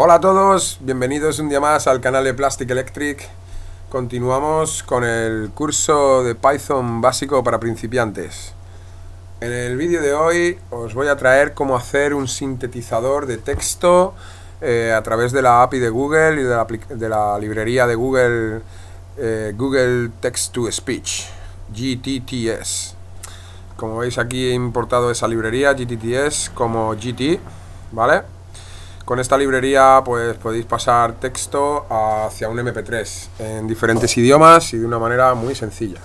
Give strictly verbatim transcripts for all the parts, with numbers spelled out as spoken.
Hola a todos, bienvenidos un día más al canal de Plastik Electrik. Continuamos con el curso de Python básico para principiantes. En el vídeo de hoy os voy a traer cómo hacer un sintetizador de texto eh, a través de la A P I de Google y de la, de la librería de Google, eh, Google Text to Speech, G T T S. Como veis, aquí he importado esa librería G T T S como G T, ¿vale? Con esta librería pues podéis pasar texto hacia un eme pe tres en diferentes idiomas y de una manera muy sencilla.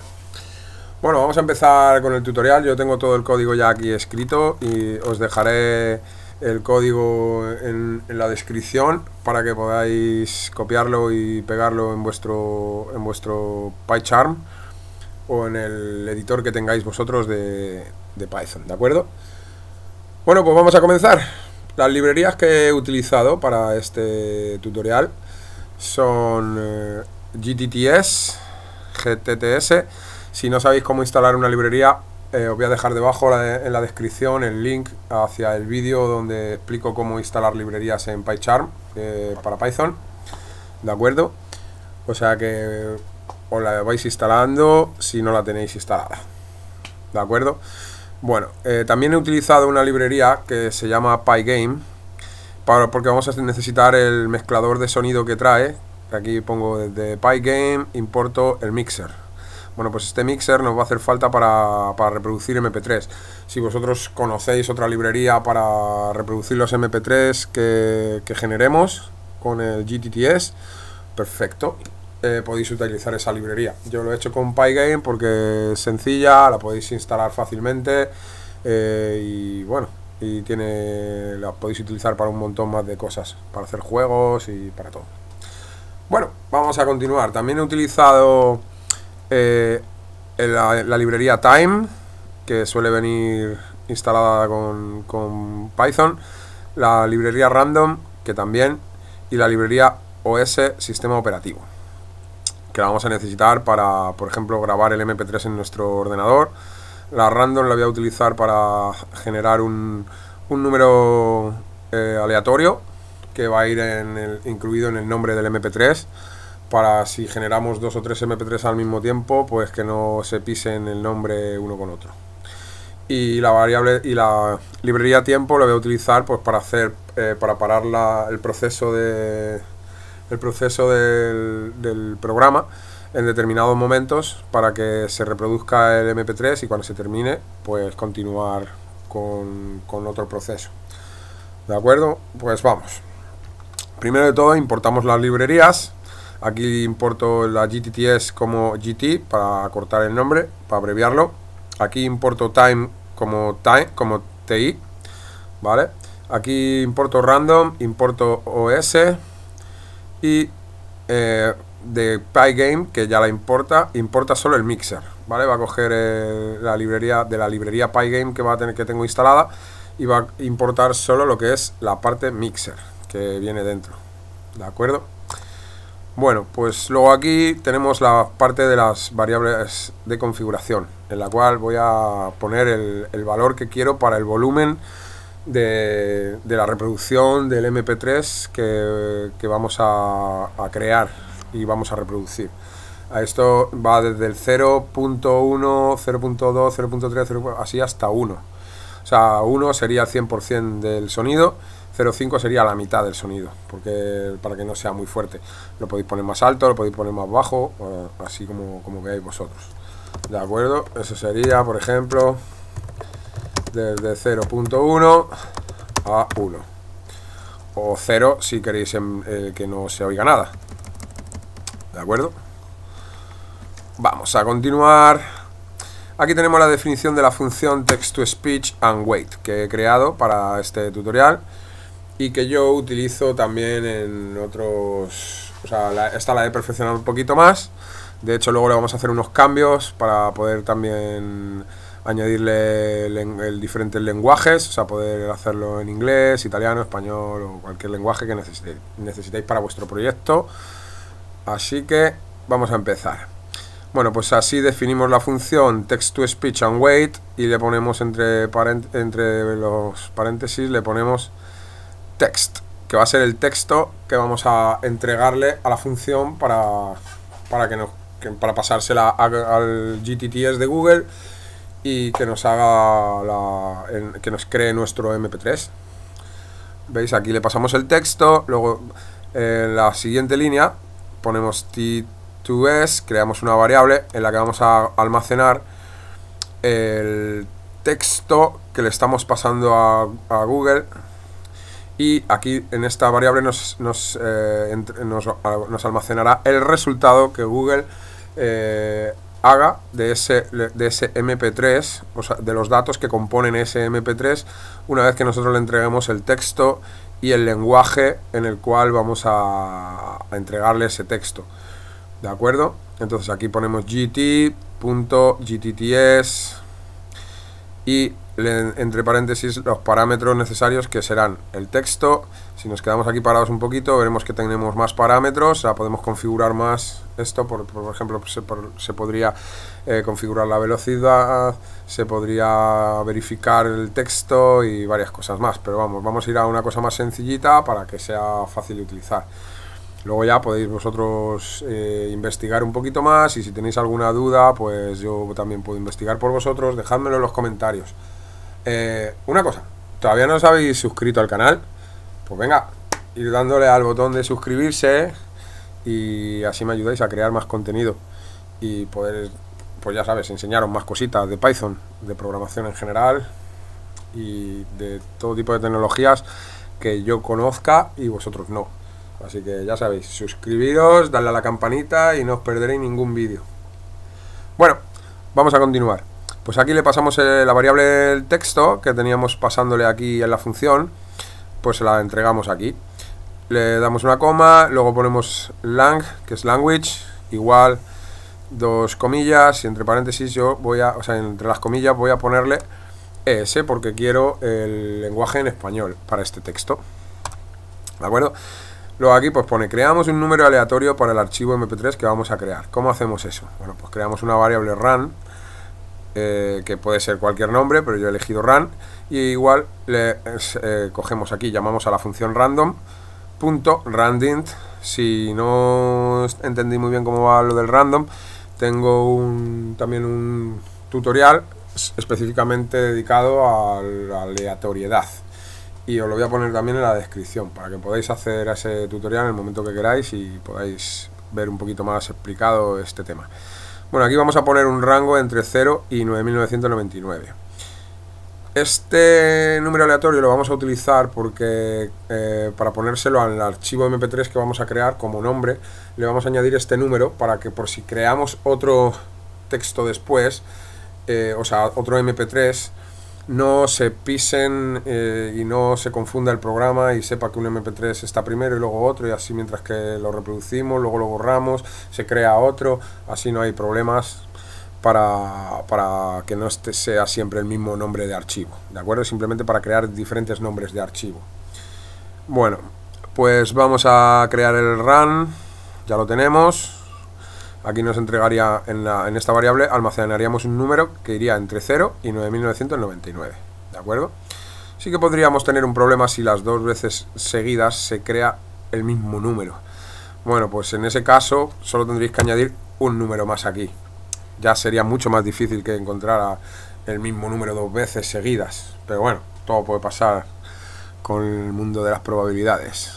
Bueno, vamos a empezar con el tutorial. Yo tengo todo el código ya aquí escrito y os dejaré el código en, en la descripción para que podáis copiarlo y pegarlo en vuestro, en vuestro PyCharm o en el editor que tengáis vosotros de, de Python, ¿de acuerdo? Bueno, pues vamos a comenzar. Las librerías que he utilizado para este tutorial son eh, G T T S, G T T S. Si no sabéis cómo instalar una librería, eh, os voy a dejar debajo la de, en la descripción el link hacia el vídeo donde explico cómo instalar librerías en PyCharm eh, para Python, ¿de acuerdo? O sea que os la vais instalando si no la tenéis instalada, ¿de acuerdo? Bueno, eh, también he utilizado una librería que se llama Pygame para, porque vamos a necesitar el mezclador de sonido que trae. Aquí pongo desde Pygame, importo el mixer. Bueno, pues este mixer nos va a hacer falta para, para reproducir eme pe tres. Si vosotros conocéis otra librería para reproducir los eme pe tres que, que generemos con el G T T S, perfecto. Eh, podéis utilizar esa librería. Yo lo he hecho con Pygame porque es sencilla, la podéis instalar fácilmente eh, y bueno, y tiene, la podéis utilizar para un montón más de cosas, para hacer juegos y para todo. Bueno, vamos a continuar. También he utilizado eh, la, la librería Time, que suele venir instalada con, con Python, la librería Random, que también, y la librería O S, sistema operativo, que la vamos a necesitar para, por ejemplo, grabar el eme pe tres en nuestro ordenador. La random la voy a utilizar para generar un, un número eh, aleatorio que va a ir en el, incluido en el nombre del eme pe tres, para si generamos dos o tres eme pe tres al mismo tiempo, pues que no se pisen el nombre uno con otro. Y la variable y la librería tiempo la voy a utilizar pues para hacer eh, para parar la, el proceso de el proceso del, del programa en determinados momentos, para que se reproduzca el eme pe tres y cuando se termine pues continuar con, con otro proceso, ¿de acuerdo? Pues vamos, primero de todo importamos las librerías. Aquí importo la G T T S como G T para acortar el nombre, para abreviarlo. Aquí importo time como time como ti, ¿vale? Aquí importo random, importo O S. Y eh, de Pygame, que ya la importa, importa solo el mixer, ¿vale? Va a coger eh, la librería de la librería Pygame que va a tener que tengo instalada y va a importar solo lo que es la parte mixer que viene dentro, ¿de acuerdo? Bueno, pues luego aquí tenemos la parte de las variables de configuración, en la cual voy a poner el, el valor que quiero para el volumen De, de la reproducción del eme pe tres que, que vamos a, a crear y vamos a reproducir. A esto va desde el cero punto uno, cero punto dos, cero punto tres, así hasta uno. O sea, uno sería el cien por ciento del sonido, cero punto cinco sería la mitad del sonido, porque para que no sea muy fuerte. Lo podéis poner más alto, lo podéis poner más bajo, así como, como veáis vosotros, ¿de acuerdo? Eso sería, por ejemplo, desde cero punto uno a uno, o cero si queréis en, eh, que no se oiga nada, ¿de acuerdo? Vamos a continuar. Aquí tenemos la definición de la función text to speech and wait que he creado para este tutorial y que yo utilizo también en otros, o sea, la, esta la he perfeccionado un poquito más. De hecho, luego le vamos a hacer unos cambios para poder también añadirle el, el diferentes lenguajes, o sea, poder hacerlo en inglés, italiano, español o cualquier lenguaje que necesitéis, necesitéis para vuestro proyecto. Así que vamos a empezar. Bueno, pues así definimos la función text to speech and wait y le ponemos entre, entre los paréntesis, le ponemos text que va a ser el texto que vamos a entregarle a la función para, para, que nos, que, para pasársela a, al G T T S de Google y que nos haga la, en, que nos cree nuestro eme pe tres. Veis, aquí le pasamos el texto, luego en la siguiente línea ponemos T dos S, creamos una variable en la que vamos a almacenar el texto que le estamos pasando a, a Google, y aquí en esta variable nos, nos, eh, entre, nos, nos almacenará el resultado que Google eh, haga de ese, de ese eme pe tres, o sea, de los datos que componen ese eme pe tres, una vez que nosotros le entreguemos el texto y el lenguaje en el cual vamos a, a entregarle ese texto, ¿de acuerdo? Entonces aquí ponemos G T punto G T T S y entre paréntesis los parámetros necesarios, que serán el texto. Si nos quedamos aquí parados un poquito, veremos que tenemos más parámetros, ya podemos configurar más esto, por, por ejemplo se, por, se podría eh, configurar la velocidad, se podría verificar el texto y varias cosas más, pero vamos, vamos a ir a una cosa más sencillita para que sea fácil de utilizar. Luego ya podéis vosotros eh, investigar un poquito más, y si tenéis alguna duda, pues yo también puedo investigar por vosotros, dejádmelo en los comentarios. Eh, una cosa, ¿todavía no os habéis suscrito al canal? Pues venga, ir dándole al botón de suscribirse y así me ayudáis a crear más contenido y poder, pues ya sabes, enseñaros más cositas de Python, de programación en general y de todo tipo de tecnologías que yo conozca y vosotros no. Así que ya sabéis, suscribiros, dadle a la campanita y no os perderéis ningún vídeo. Bueno, vamos a continuar. Pues aquí le pasamos la variable del texto que teníamos pasándole aquí en la función, pues la entregamos aquí. Le damos una coma, luego ponemos lang, que es language, igual dos comillas, y entre paréntesis yo voy a, o sea, entre las comillas voy a ponerle E S porque quiero el lenguaje en español para este texto, ¿de acuerdo? Luego aquí pues pone, creamos un número aleatorio para el archivo eme pe tres que vamos a crear. ¿Cómo hacemos eso? Bueno, pues creamos una variable run, eh, que puede ser cualquier nombre, pero yo he elegido run, y igual le eh, cogemos aquí, llamamos a la función random, punto, randint. Si no entendí muy bien cómo va lo del random, tengo un, también un tutorial específicamente dedicado a la aleatoriedad. Y os lo voy a poner también en la descripción para que podáis acceder a ese tutorial en el momento que queráis y podáis ver un poquito más explicado este tema. Bueno, aquí vamos a poner un rango entre cero y nueve mil novecientos noventa y nueve. Este número aleatorio lo vamos a utilizar porque eh, para ponérselo al archivo eme pe tres que vamos a crear como nombre, le vamos a añadir este número para que por si creamos otro texto después, eh, o sea, otro eme pe tres, no se pisen eh, y no se confunda el programa y sepa que un eme pe tres está primero y luego otro, y así mientras que lo reproducimos, luego lo borramos, se crea otro, así no hay problemas para, para que no este sea siempre el mismo nombre de archivo, ¿de acuerdo? Simplemente para crear diferentes nombres de archivo. Bueno, pues vamos a crear el run, ya lo tenemos. Aquí nos entregaría, en, la, en esta variable, almacenaríamos un número que iría entre cero y nueve mil novecientos noventa y nueve, ¿de acuerdo? Sí que podríamos tener un problema si las dos veces seguidas se crea el mismo número. Bueno, pues en ese caso solo tendréis que añadir un número más aquí. Ya sería mucho más difícil que encontrara el mismo número dos veces seguidas. Pero bueno, todo puede pasar con el mundo de las probabilidades.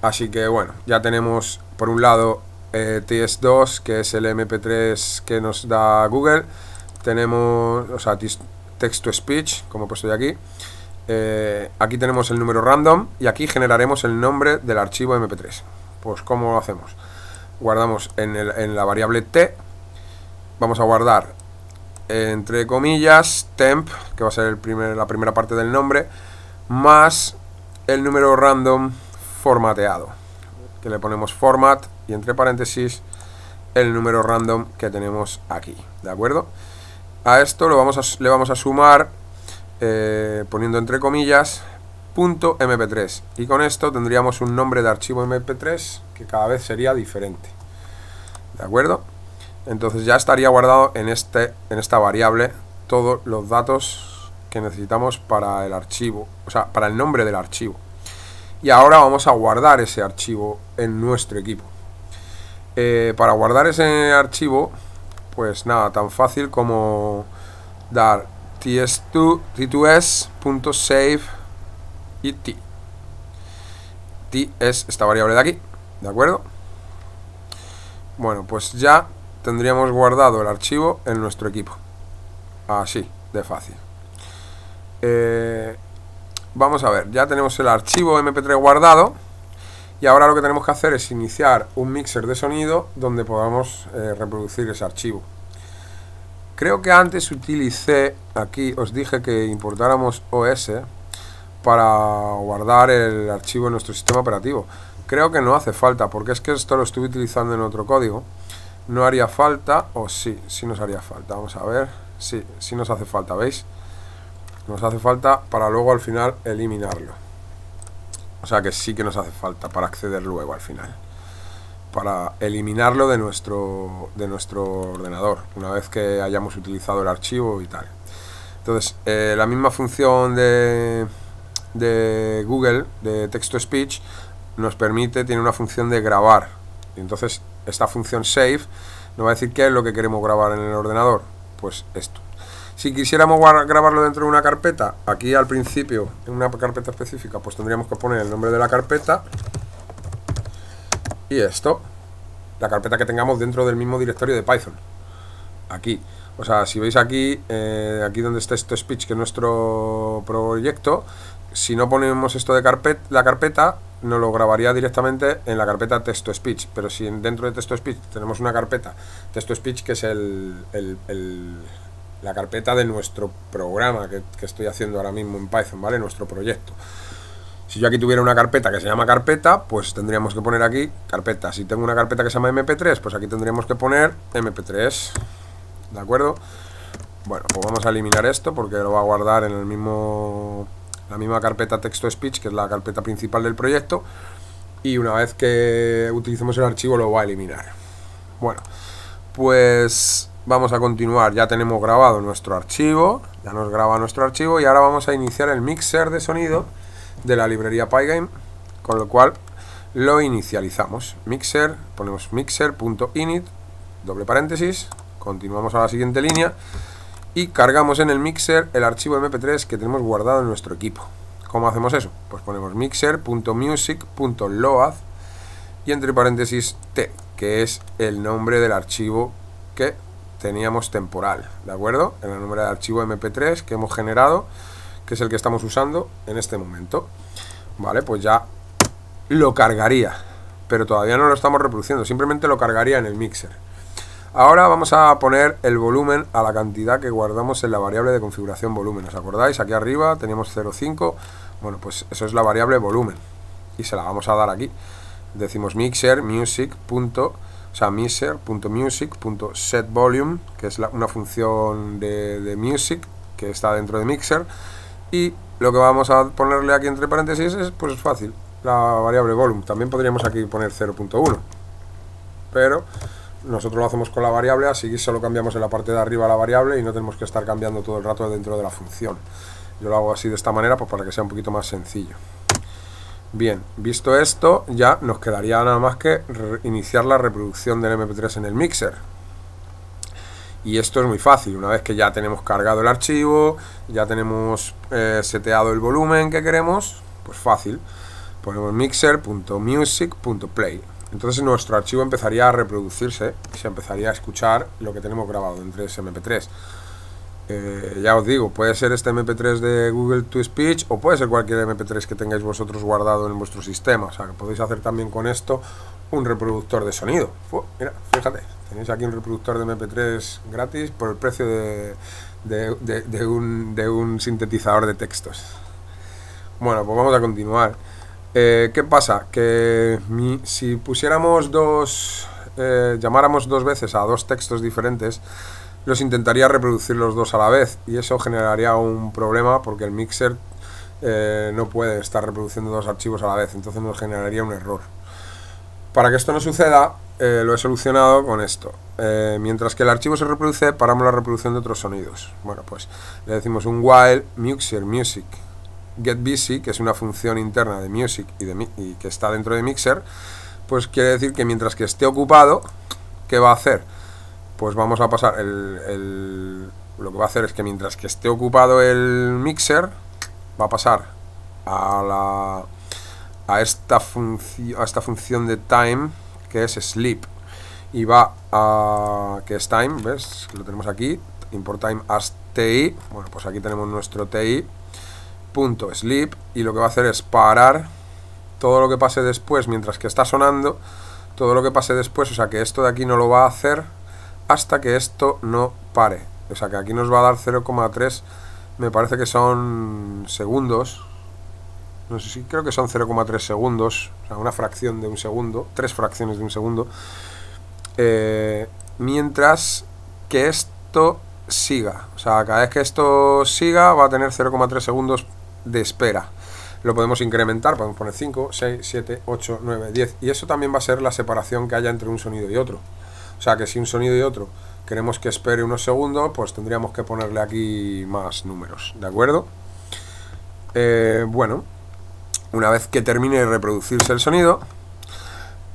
Así que bueno, ya tenemos por un lado... Eh, T S dos, que es el eme pe tres que nos da Google. Tenemos, o sea, Text to Speech, como he puesto yo aquí. Eh, aquí tenemos el número random y aquí generaremos el nombre del archivo eme pe tres. Pues, ¿cómo lo hacemos? Guardamos en, el, en la variable T, vamos a guardar entre comillas temp, que va a ser el primer, la primera parte del nombre, más el número random formateado, que le ponemos format y entre paréntesis el número random que tenemos aquí, ¿de acuerdo? A esto lo vamos a, le vamos a sumar eh, poniendo entre comillas punto eme pe tres, y con esto tendríamos un nombre de archivo eme pe tres que cada vez sería diferente, ¿de acuerdo? Entonces ya estaría guardado en, este, en esta variable todos los datos que necesitamos para el archivo, o sea, para el nombre del archivo. y ahora vamos a guardar ese archivo en nuestro equipo. Eh, para guardar ese archivo, pues nada, tan fácil como dar t s punto save y t. t es esta variable de aquí, ¿de acuerdo? Bueno, pues ya tendríamos guardado el archivo en nuestro equipo. Así, de fácil. Eh, vamos a ver, ya tenemos el archivo eme pe tres guardado. Y ahora lo que tenemos que hacer es iniciar un mixer de sonido donde podamos eh, reproducir ese archivo. Creo que antes utilicé, aquí os dije que importáramos o ese para guardar el archivo en nuestro sistema operativo. Creo que no hace falta, porque es que esto lo estuve utilizando en otro código. No haría falta, o sí, sí nos haría falta. Vamos a ver, sí, sí nos hace falta, ¿veis? Nos hace falta para luego al final eliminarlo. O sea que sí que nos hace falta para acceder luego al final, para eliminarlo de nuestro, de nuestro ordenador, una vez que hayamos utilizado el archivo y tal. Entonces, eh, la misma función de, de Google, de Text to Speech, nos permite, tiene una función de grabar. Y entonces, esta función save nos va a decir qué es lo que queremos grabar en el ordenador. Pues esto. Si quisiéramos grabarlo dentro de una carpeta, aquí al principio, en una carpeta específica, pues tendríamos que poner el nombre de la carpeta y esto, la carpeta que tengamos dentro del mismo directorio de Python. Aquí, o sea, si veis aquí, eh, aquí donde está esto speech, que es nuestro proyecto, si no ponemos esto de carpeta, la carpeta nos lo grabaría directamente en la carpeta Text to Speech, pero si dentro de Text to Speech tenemos una carpeta Text to Speech, que es el... el, el la carpeta de nuestro programa que, que estoy haciendo ahora mismo en Python, ¿vale? Nuestro proyecto. Si yo aquí tuviera una carpeta que se llama carpeta, pues tendríamos que poner aquí carpeta. Si tengo una carpeta que se llama eme pe tres, pues aquí tendríamos que poner eme pe tres, ¿de acuerdo? Bueno, pues vamos a eliminar esto porque lo va a guardar en el mismo, la misma carpeta Text to Speech, que es la carpeta principal del proyecto, y una vez que utilicemos el archivo lo va a eliminar. Bueno, pues vamos a continuar. Ya tenemos grabado nuestro archivo, ya nos graba nuestro archivo, y ahora vamos a iniciar el mixer de sonido de la librería Pygame, con lo cual lo inicializamos. Mixer, ponemos mixer.init, doble paréntesis, continuamos a la siguiente línea y cargamos en el mixer el archivo eme pe tres que tenemos guardado en nuestro equipo. ¿Cómo hacemos eso? Pues ponemos mixer.music.load y entre paréntesis t, que es el nombre del archivo que teníamos temporal, ¿de acuerdo? En el nombre del archivo eme pe tres que hemos generado, que es el que estamos usando en este momento. Vale, pues ya lo cargaría, pero todavía no lo estamos reproduciendo, simplemente lo cargaría en el mixer. Ahora vamos a poner el volumen a la cantidad que guardamos en la variable de configuración volumen. ¿Os acordáis? Aquí arriba teníamos cero coma cinco, bueno, pues eso es la variable volumen y se la vamos a dar aquí. Decimos mixer music. O sea, mixer.music.setVolume, que es la, una función de, de music que está dentro de mixer. Y lo que vamos a ponerle aquí entre paréntesis es, pues es fácil, la variable volume. También podríamos aquí poner cero punto uno. Pero nosotros lo hacemos con la variable, así que solo cambiamos en la parte de arriba la variable y no tenemos que estar cambiando todo el rato dentro de la función. Yo lo hago así de esta manera, pues para que sea un poquito más sencillo. Bien, visto esto, ya nos quedaría nada más que iniciar la reproducción del eme pe tres en el mixer. Y esto es muy fácil, una vez que ya tenemos cargado el archivo, ya tenemos eh, seteado el volumen que queremos, pues fácil, ponemos mixer.music.play. Entonces nuestro archivo empezaría a reproducirse, se empezaría a escuchar lo que tenemos grabado entre ese eme pe tres. Eh, ya os digo, puede ser este eme pe tres de Google to Speech o puede ser cualquier eme pe tres que tengáis vosotros guardado en vuestro sistema. O sea, que podéis hacer también con esto un reproductor de sonido. Uf, mira, fíjate, tenéis aquí un reproductor de eme pe tres gratis por el precio de, de, de, de, un, de un sintetizador de textos. Bueno, pues vamos a continuar. Eh, ¿Qué pasa? Que mi, si pusiéramos dos, eh, llamáramos dos veces a dos textos diferentes, los intentaría reproducir los dos a la vez y eso generaría un problema porque el mixer eh, no puede estar reproduciendo dos archivos a la vez, entonces nos generaría un error. Para que esto no suceda, eh, lo he solucionado con esto. Eh, mientras que el archivo se reproduce, paramos la reproducción de otros sonidos. Bueno, pues le decimos un while mixer music getBusy, que es una función interna de Music y, de, y que está dentro de Mixer, pues quiere decir que mientras que esté ocupado, ¿qué va a hacer? Pues vamos a pasar el, el, lo que va a hacer es que mientras que esté ocupado el Mixer, va a pasar a la a esta función a esta función de time, que es sleep, y va a que es time, ¿ves? Lo tenemos aquí, import time as ti. Bueno, pues aquí tenemos nuestro ti punto sleep, y lo que va a hacer es parar todo lo que pase después, mientras que está sonando, todo lo que pase después, o sea que esto de aquí no lo va a hacer hasta que esto no pare, o sea que aquí nos va a dar cero coma tres, me parece que son segundos, no sé si creo que son cero coma tres segundos, o sea una fracción de un segundo, tres fracciones de un segundo, eh, mientras que esto siga, o sea cada vez que esto siga va a tener cero coma tres segundos de espera. Lo podemos incrementar, podemos poner cinco, seis, siete, ocho, nueve, diez, y eso también va a ser la separación que haya entre un sonido y otro, o sea que si un sonido y otro queremos que espere unos segundos, pues tendríamos que ponerle aquí más números, ¿de acuerdo? Eh, bueno, una vez que termine de reproducirse el sonido,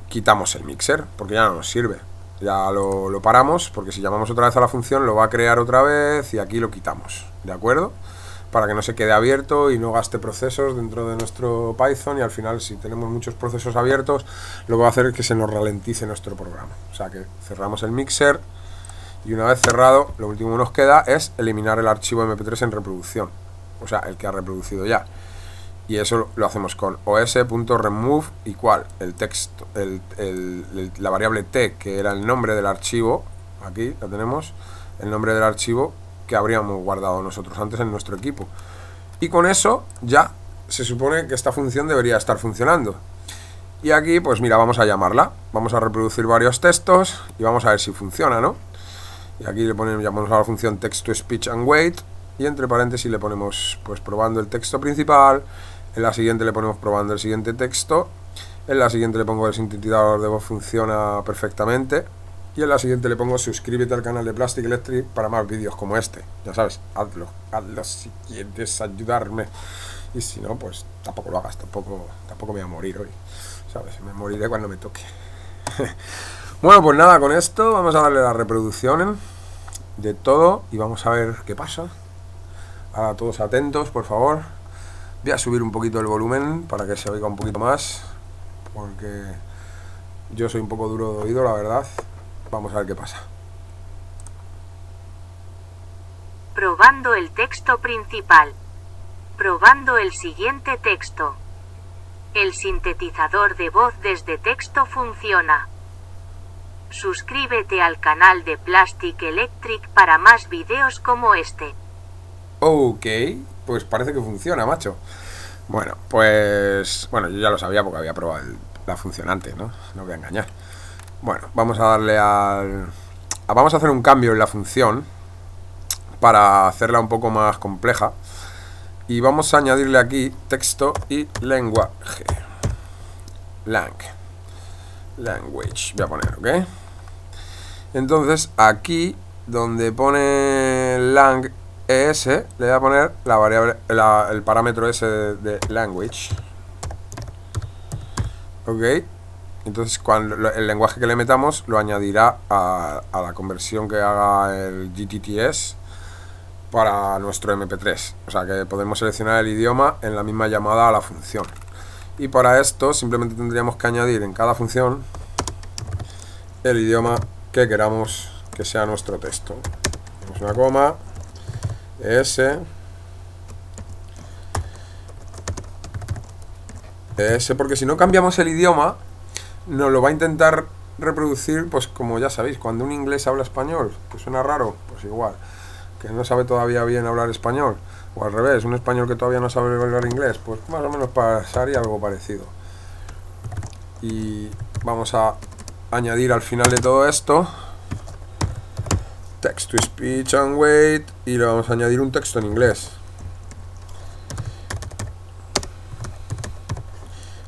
quitamos el mixer, porque ya no nos sirve, ya lo, lo paramos, porque si llamamos otra vez a la función lo va a crear otra vez, y aquí lo quitamos, ¿de acuerdo? Para que no se quede abierto y no gaste procesos dentro de nuestro Python, y al final si tenemos muchos procesos abiertos lo que va a hacer es que se nos ralentice nuestro programa. O sea que cerramos el mixer, y una vez cerrado lo último que nos queda es eliminar el archivo eme pe tres en reproducción, o sea el que ha reproducido ya, y eso lo hacemos con os.remove igual el texto, el, el, el, la variable t, que era el nombre del archivo, aquí la tenemos, el nombre del archivo que habríamos guardado nosotros antes en nuestro equipo, y con eso ya se supone que esta función debería estar funcionando. Y aquí pues mira, vamos a llamarla, vamos a reproducir varios textos y vamos a ver si funciona, ¿no? Y aquí le ponemos, llamamos a la función text to speech and wait, y entre paréntesis le ponemos pues probando el texto principal, en la siguiente le ponemos probando el siguiente texto, en la siguiente le pongo el sintetizador de voz funciona perfectamente, y en la siguiente le pongo suscríbete al canal de Plastik Electrik para más vídeos como este. Ya sabes, hazlo, hazlo si quieres ayudarme. Y si no, pues tampoco lo hagas, tampoco, tampoco me voy a morir hoy. ¿Sabes? Me moriré cuando me toque. Bueno, pues nada, con esto vamos a darle la reproducción de todo y vamos a ver qué pasa. Ahora todos atentos, por favor. Voy a subir un poquito el volumen para que se oiga un poquito más, porque yo soy un poco duro de oído, la verdad. Vamos a ver qué pasa. Probando el texto principal. Probando el siguiente texto. El sintetizador de voz desde texto funciona. Suscríbete al canal de Plastik Electrik para más vídeos como este. Ok, pues parece que funciona, macho. Bueno, pues... Bueno, yo ya lo sabía porque había probado el, la funcionante, ¿no? No voy a engañar. Bueno, vamos a darle al... A, vamos a hacer un cambio en la función para hacerla un poco más compleja, y vamos a añadirle aquí texto y lenguaje. Lang. Language, voy a poner, ¿ok? Entonces, aquí donde pone lang es, le voy a poner la variable, la, el parámetro ese de, de language. Ok. Entonces cuando el lenguaje que le metamos lo añadirá a, a la conversión que haga el ge te te ese para nuestro eme pe tres. O sea que podemos seleccionar el idioma en la misma llamada a la función. Y para esto simplemente tendríamos que añadir en cada función el idioma que queramos que sea nuestro texto. Tenemos una coma, S, S, porque si no cambiamos el idioma... Nos lo va a intentar reproducir, pues como ya sabéis, cuando un inglés habla español, que suena raro, pues igual, que no sabe todavía bien hablar español, o al revés, un español que todavía no sabe hablar inglés, pues más o menos pasaría algo parecido. Y vamos a añadir al final de todo esto, text to speech and wait, y le vamos a añadir un texto en inglés.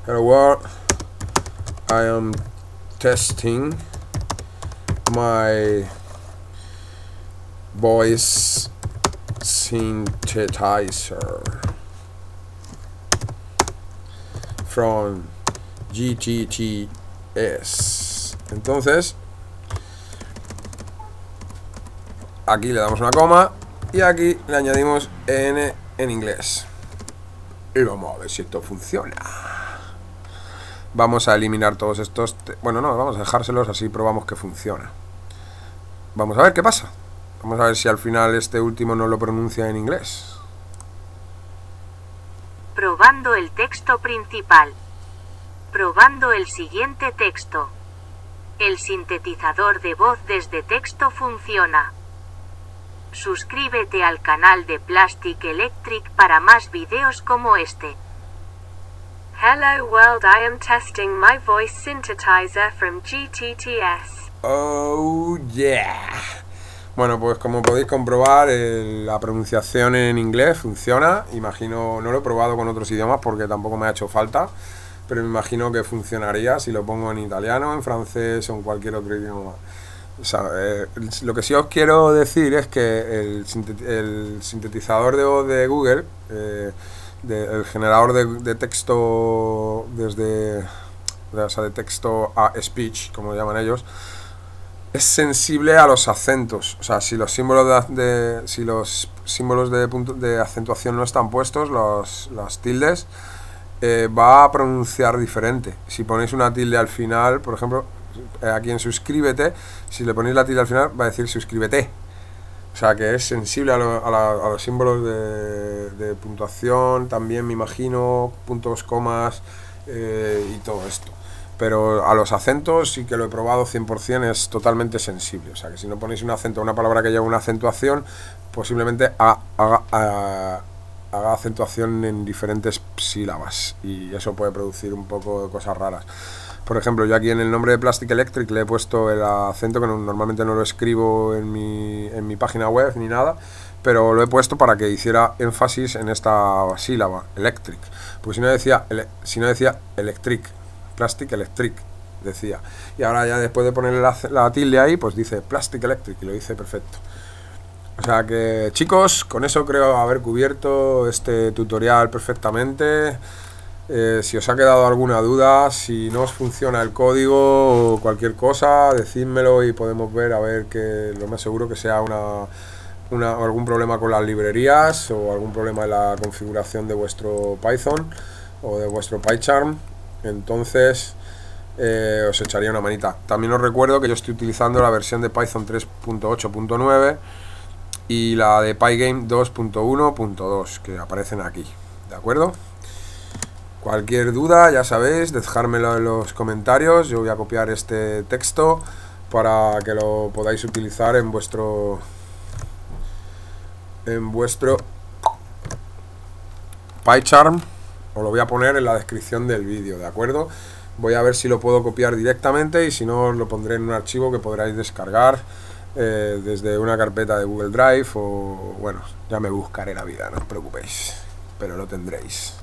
Hello world. I am testing my voice synthesizer. from G T T S. Entonces, aquí le damos una coma y aquí le añadimos N en inglés. Y vamos a ver si esto funciona. Vamos a eliminar todos estos... Bueno, no, vamos a dejárselos, así probamos que funciona. Vamos a ver qué pasa. Vamos a ver si al final este último no lo pronuncia en inglés. Probando el texto principal. Probando el siguiente texto. El sintetizador de voz desde texto funciona. Suscríbete al canal de Plastik Electrik para más videos como este. Hello world, I am testing my voice synthesizer from G T T S. Oh yeah. Bueno, pues como podéis comprobar, el, la pronunciación en inglés funciona. Imagino, no lo he probado con otros idiomas porque tampoco me ha hecho falta, pero me imagino que funcionaría si lo pongo en italiano, en francés o en cualquier otro idioma. O sea, eh, lo que sí os quiero decir es que el, sintet el sintetizador de voz de Google, eh, de, el generador de, de texto desde, de, o sea, de texto a speech, como lo llaman ellos, es sensible a los acentos. O sea, si los símbolos de, de si los símbolos de, punto, de acentuación no están puestos, los, las tildes, eh, va a pronunciar diferente. Si ponéis una tilde al final, por ejemplo, aquí en suscríbete, si le ponéis la tilde al final va a decir suscríbete. O sea que es sensible a, lo, a, la, a los símbolos de, de puntuación, también me imagino, puntos, comas, eh, y todo esto. Pero a los acentos sí que lo he probado cien por cien, es totalmente sensible. O sea que si no ponéis un acento a una palabra que lleva una acentuación, posiblemente haga, haga, haga, haga acentuación en diferentes sílabas. Y eso puede producir un poco de cosas raras. Por ejemplo, yo aquí en el nombre de Plastik Electrik le he puesto el acento, que no, normalmente no lo escribo en mi, en mi página web ni nada, pero lo he puesto para que hiciera énfasis en esta sílaba, electric. Porque si no decía, ele, si no decía electric, Plastik Electrik decía. Y ahora ya después de ponerle la, la tilde ahí, pues dice Plastik Electrik y lo dice perfecto. O sea que, chicos, con eso creo haber cubierto este tutorial perfectamente. Eh, si os ha quedado alguna duda, si no os funciona el código o cualquier cosa, decídmelo y podemos ver, a ver, que lo más seguro que sea una, una, algún problema con las librerías o algún problema en la configuración de vuestro Python o de vuestro PyCharm. Entonces, eh, os echaría una manita. También os recuerdo que yo estoy utilizando la versión de Python tres punto ocho punto nueve y la de Pygame dos punto uno punto dos, que aparecen aquí, ¿de acuerdo? Cualquier duda, ya sabéis, dejármelo en los comentarios. Yo voy a copiar este texto para que lo podáis utilizar en vuestro en vuestro PyCharm. Os lo voy a poner en la descripción del vídeo, ¿de acuerdo? Voy a ver si lo puedo copiar directamente y si no, os lo pondré en un archivo que podréis descargar eh, desde una carpeta de Google Drive o, bueno, ya me buscaré la vida, no os preocupéis, pero lo tendréis.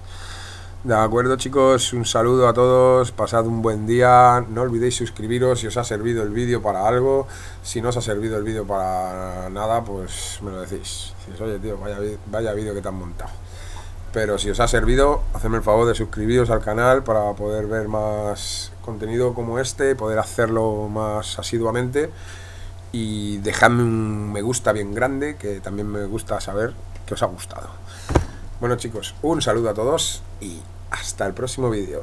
De acuerdo, chicos, un saludo a todos, pasad un buen día, no olvidéis suscribiros si os ha servido el vídeo para algo, si no os ha servido el vídeo para nada, pues me lo decís, decís oye tío, vaya, vaya vídeo que te han montado. Pero si os ha servido, hacedme el favor de suscribiros al canal para poder ver más contenido como este, poder hacerlo más asiduamente, y dejadme un me gusta bien grande, que también me gusta saber que os ha gustado. Bueno, chicos, un saludo a todos y hasta el próximo vídeo.